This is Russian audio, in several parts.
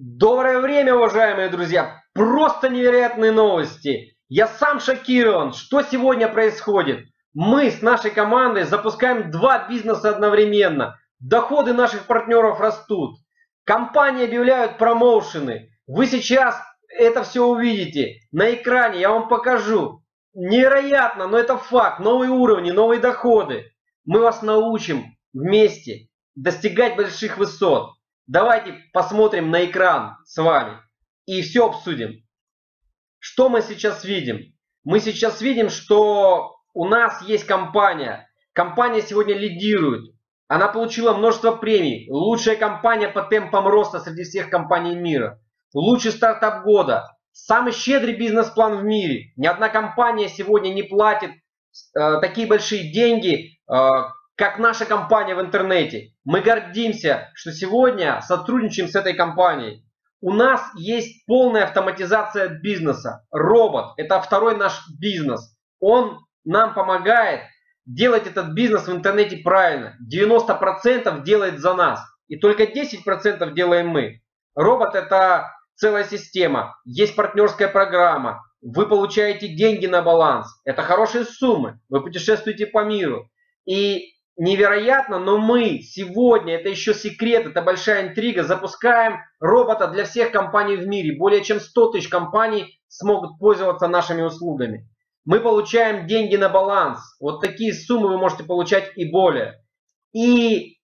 Доброе время, уважаемые друзья! Просто невероятные новости! Я сам шокирован, что сегодня происходит. Мы с нашей командой запускаем два бизнеса одновременно. Доходы наших партнеров растут. Компании объявляют промоушены. Вы сейчас это все увидите на экране, я вам покажу. Невероятно, но это факт. Новые уровни, новые доходы. Мы вас научим вместе достигать больших высот. Давайте посмотрим на экран с вами и все обсудим. Что мы сейчас видим? Мы сейчас видим, что у нас есть компания. Компания сегодня лидирует. Она получила множество премий. Лучшая компания по темпам роста среди всех компаний мира. Лучший стартап года. Самый щедрый бизнес-план в мире. Ни одна компания сегодня не платит такие большие деньги, как наша компания в интернете. Мы гордимся, что сегодня сотрудничаем с этой компанией. У нас есть полная автоматизация бизнеса. Робот – это второй наш бизнес. Он нам помогает делать этот бизнес в интернете правильно. 90% делает за нас. И только 10% делаем мы. Робот – это целая система. Есть партнерская программа. Вы получаете деньги на баланс. Это хорошие суммы. Вы путешествуете по миру. И невероятно, но мы сегодня, это еще секрет, это большая интрига, запускаем робота для всех компаний в мире. Более чем 100 тысяч компаний смогут пользоваться нашими услугами. Мы получаем деньги на баланс. Вот такие суммы вы можете получать и более. И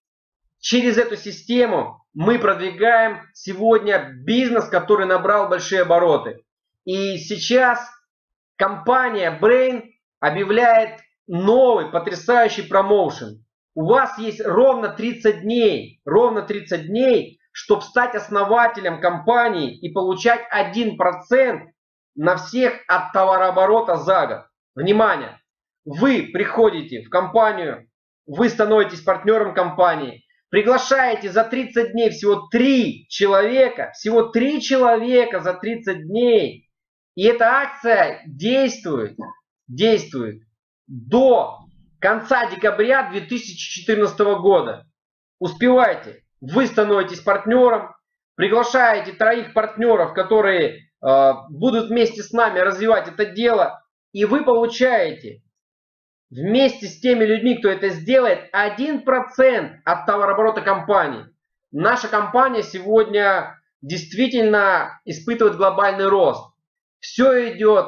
через эту систему мы продвигаем сегодня бизнес, который набрал большие обороты. И сейчас компания Brain объявляет новый потрясающий промоушен. У вас есть ровно 30 дней, чтобы стать основателем компании и получать 1% на всех от товарооборота за год. Внимание! Вы приходите в компанию, вы становитесь партнером компании, приглашаете за 30 дней всего 3 человека за 30 дней. И эта акция действует до конца декабря 2014 года. Успевайте. Вы становитесь партнером, приглашаете 3 партнеров, которые будут вместе с нами развивать это дело. И вы получаете вместе с теми людьми, кто это сделает, 1% от товарооборота компании. Наша компания сегодня действительно испытывает глобальный рост. Все идет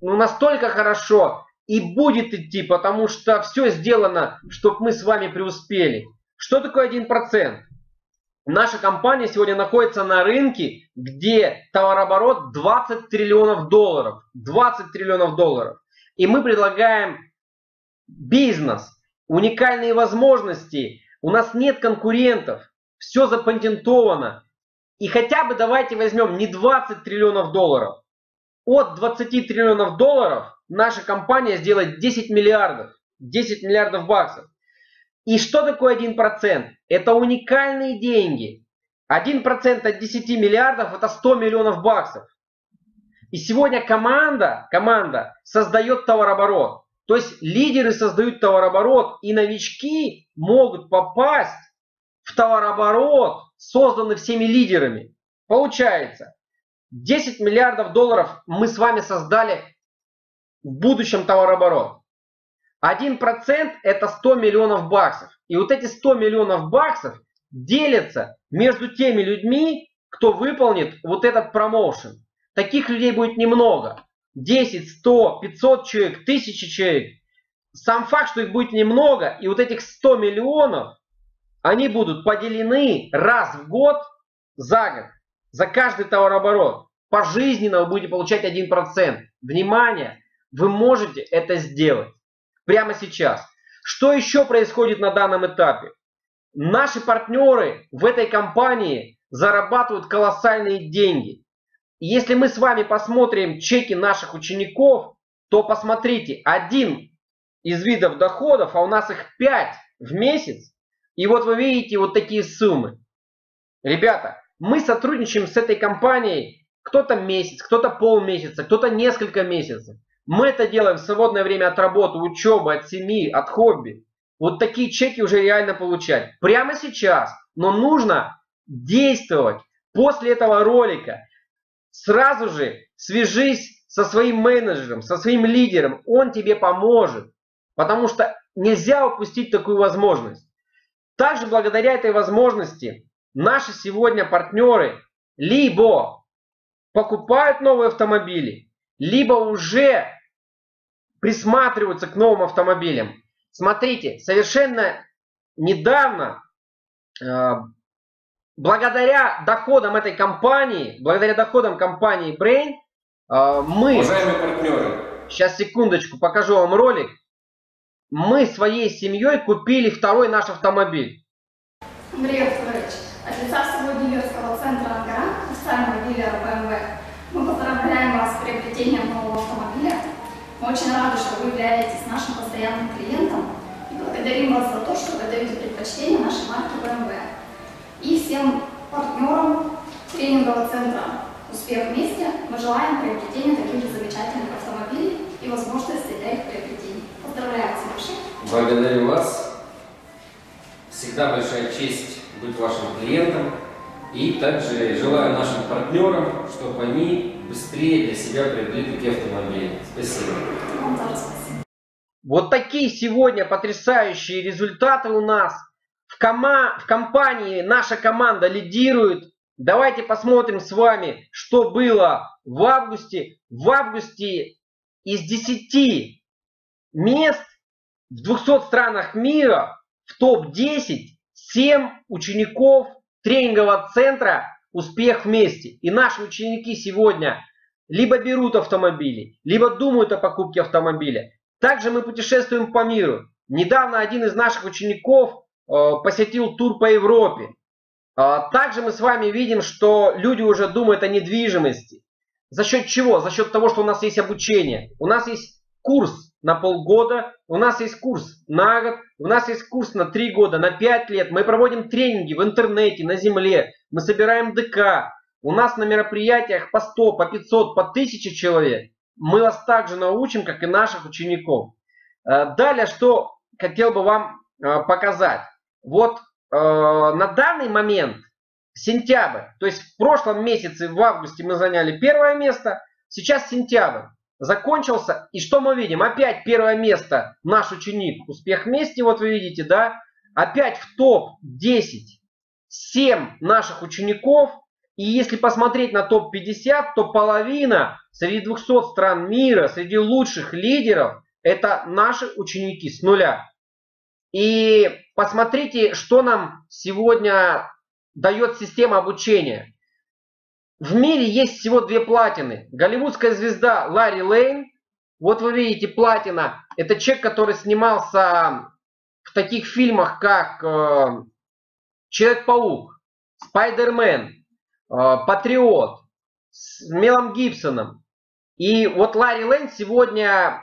настолько хорошо. И будет идти, потому что все сделано, чтобы мы с вами преуспели. Что такое 1%? Наша компания сегодня находится на рынке, где товарооборот $20 триллионов. И мы предлагаем бизнес, уникальные возможности. У нас нет конкурентов, все запатентовано. И хотя бы давайте возьмем не $20 триллионов. От $20 триллионов наша компания сделает $10 миллиардов баксов. И что такое 1%? Это уникальные деньги. 1% от 10 миллиардов – это $100 миллионов баксов. И сегодня команда создает товарооборот. То есть лидеры создают товарооборот, и новички могут попасть в товарооборот, созданный всеми лидерами. Получается, $10 миллиардов мы с вами создали в будущем товарооборот. 1% это $100 миллионов баксов. И вот эти $100 миллионов баксов делятся между теми людьми, кто выполнит вот этот промоушен. Таких людей будет немного. 10, 100, 500 человек, 1000 человек. Сам факт, что их будет немного, и вот этих $100 миллионов, они будут поделены раз в год за год. За каждый товарооборот пожизненно вы будете получать 1%. Внимание, вы можете это сделать прямо сейчас. Что еще происходит на данном этапе? Наши партнеры в этой компании зарабатывают колоссальные деньги. Если мы с вами посмотрим чеки наших учеников, то посмотрите, один из видов доходов, а у нас их 5 в месяц, и вот вы видите вот такие суммы. Ребята, мы сотрудничаем с этой компанией кто-то месяц, кто-то полмесяца, кто-то несколько месяцев. Мы это делаем в свободное время от работы, учебы, от семьи, от хобби. Вот такие чеки уже реально получать. Прямо сейчас. Но нужно действовать. После этого ролика сразу же свяжись со своим менеджером, со своим лидером. Он тебе поможет, потому что нельзя упустить такую возможность. Также благодаря этой возможности наши сегодня партнеры либо покупают новые автомобили, либо уже присматриваются к новым автомобилям. Смотрите, совершенно недавно, благодаря доходам этой компании, благодаря доходам компании Brain, мы... Уважаемые партнеры. Сейчас, секундочку, покажу вам ролик. Мы своей семьей купили второй наш автомобиль. Андрей Федорович, от лица всего дилерского центра «Анган», официального дилера БМВ, мы поздравляем вас с приобретением нового автомобиля. Мы очень рады, что вы являетесь нашим постоянным клиентом и благодарим вас за то, что вы даете предпочтение нашей марке БМВ. И всем партнерам тренингового центра «Успех вместе» мы желаем приобретения таких же замечательных автомобилей и возможностей для их приобретения. Поздравляю вас. Благодарю вас. Всегда большая честь быть вашим клиентом. И также желаю нашим партнерам, чтобы они быстрее для себя приобрели такие автомобили. Спасибо. Вам тоже спасибо. Вот такие сегодня потрясающие результаты у нас. В компании наша команда лидирует. Давайте посмотрим с вами, что было в августе. В августе из 10 мест в 200 странах мира в топ-10 7 учеников тренингового центра «Успех вместе». И наши ученики сегодня либо берут автомобили, либо думают о покупке автомобиля. Также мы путешествуем по миру. Недавно один из наших учеников посетил тур по Европе. Также мы с вами видим, что люди уже думают о недвижимости. За счет чего? За счет того, что у нас есть обучение. У нас есть курс на полгода, у нас есть курс на год, у нас есть курс на 3 года, на 5 лет. Мы проводим тренинги в интернете, на земле, мы собираем ДК. У нас на мероприятиях по 100, по 500, по 1000 человек. Мы вас также научим, как и наших учеников. Далее, что хотел бы вам показать. Вот на данный момент, сентябрь, то есть в прошлом месяце, в августе мы заняли 1-е место, сейчас сентябрь. Закончился, и что мы видим? Опять 1-е место наш ученик «Успех вместе», вот вы видите, да? Опять в топ-10 7 наших учеников. И если посмотреть на топ-50, то половина среди 200 стран мира, среди лучших лидеров, это наши ученики с нуля. И посмотрите, что нам сегодня дает система обучения. В мире есть всего 2 платины. Голливудская звезда Ларри Лейн. Вот вы видите, платина. Это человек, который снимался в таких фильмах, как Человек-паук, Спайдермен, Патриот, с Мелом Гибсоном. И вот Ларри Лейн сегодня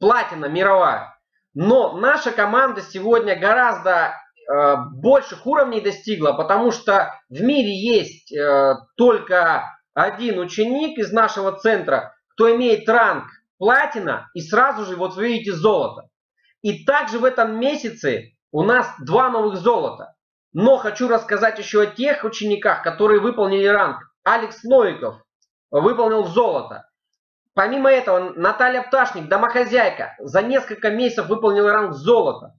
платина мировая. Но наша команда сегодня гораздо больших уровней достигла, потому что в мире есть только один ученик из нашего центра, кто имеет ранг платина, и сразу же, вот вы видите, золото. И также в этом месяце у нас 2 новых золота. Но хочу рассказать еще о тех учениках, которые выполнили ранг. Алекс Лоиков выполнил золото. Помимо этого, Наталья Пташник, домохозяйка, за несколько месяцев выполнила ранг золота.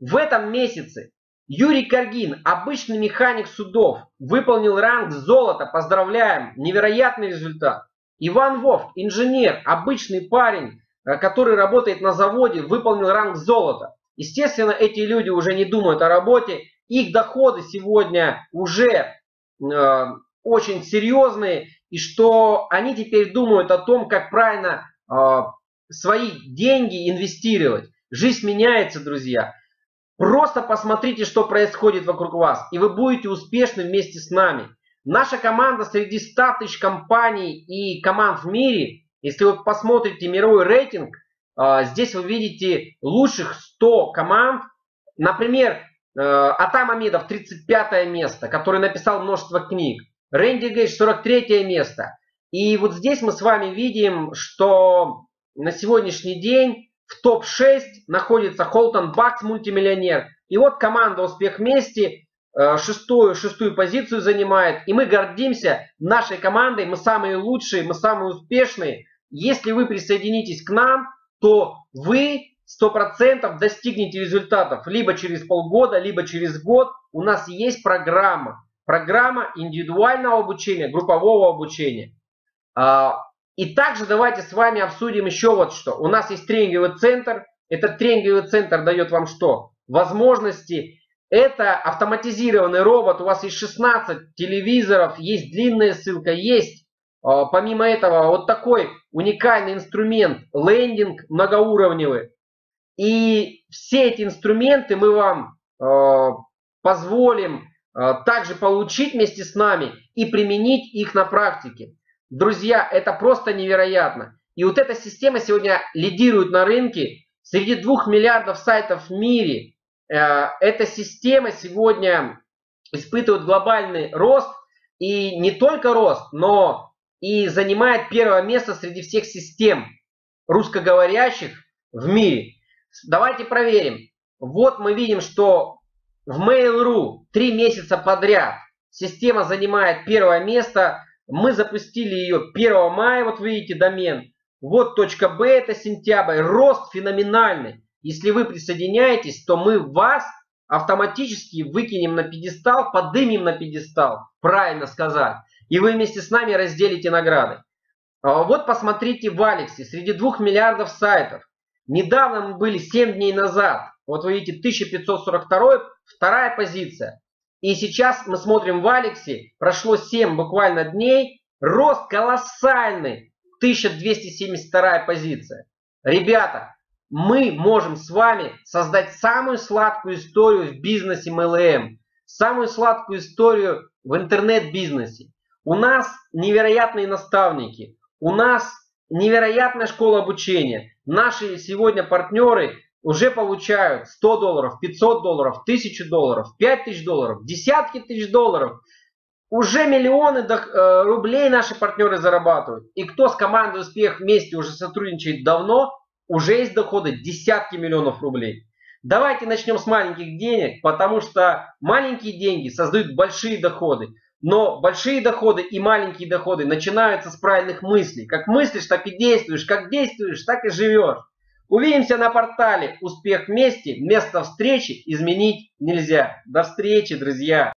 В этом месяце Юрий Каргин, обычный механик судов, выполнил ранг золота. Поздравляем, невероятный результат. Иван Вовк, инженер, обычный парень, который работает на заводе, выполнил ранг золота. Естественно, эти люди уже не думают о работе. Их доходы сегодня уже очень серьезные. И что они теперь думают о том, как правильно свои деньги инвестировать. Жизнь меняется, друзья. Просто посмотрите, что происходит вокруг вас, и вы будете успешны вместе с нами. Наша команда среди 100 тысяч компаний и команд в мире, если вы посмотрите мировой рейтинг, здесь вы видите лучших 100 команд. Например, Атам Амедов 35-е место, который написал множество книг. Рэнди Гэдж 43-е место. И вот здесь мы с вами видим, что на сегодняшний день в топ-6 находится Холтон Бакс, мультимиллионер. И вот команда «Успех вместе» шестую позицию занимает. И мы гордимся нашей командой, мы самые лучшие, мы самые успешные. Если вы присоединитесь к нам, то вы 100% достигнете результатов. Либо через полгода, либо через год. У нас есть программа. Программа индивидуального обучения, группового обучения. И также давайте с вами обсудим еще вот что. У нас есть тренинговый центр. Этот тренинговый центр дает вам что? Возможности. Это автоматизированный робот. У вас есть 16 телевизоров, есть длинная ссылка, есть, помимо этого, вот такой уникальный инструмент, лендинг многоуровневый. И все эти инструменты мы вам позволим также получить вместе с нами и применить их на практике. Друзья, это просто невероятно. И вот эта система сегодня лидирует на рынке. Среди 2 миллиардов сайтов в мире эта система сегодня испытывает глобальный рост. И не только рост, но и занимает первое место среди всех систем русскоговорящих в мире. Давайте проверим. Вот мы видим, что в Mail.ru 3 месяца подряд система занимает первое место. Мы запустили ее 1 мая, вот видите домен. Вот .b, это сентябрь. Рост феноменальный. Если вы присоединяетесь, то мы вас автоматически выкинем на пьедестал, подымем на пьедестал, правильно сказать. И вы вместе с нами разделите награды. Вот посмотрите в Алексе, среди 2 миллиардов сайтов. Недавно мы были 7 дней назад. Вот вы видите, 1542, 2-я позиция. И сейчас мы смотрим в Алексе, прошло 7 буквально дней, рост колоссальный, 1272-я позиция. Ребята, мы можем с вами создать самую сладкую историю в бизнесе MLM, самую сладкую историю в интернет-бизнесе. У нас невероятные наставники, у нас невероятная школа обучения. Наши сегодня партнеры уже получают $100, $500, $1000, $5000, десятки тысяч долларов. Уже миллионы рублей наши партнеры зарабатывают. И кто с командой «Успех вместе» уже сотрудничает давно, уже есть доходы десятки миллионов рублей. Давайте начнем с маленьких денег, потому что маленькие деньги создают большие доходы. Но большие доходы и маленькие доходы начинаются с правильных мыслей. Как мыслишь, так и действуешь. Как действуешь, так и живешь. Увидимся на портале «Успех вместе». Место встречи изменить нельзя. До встречи, друзья!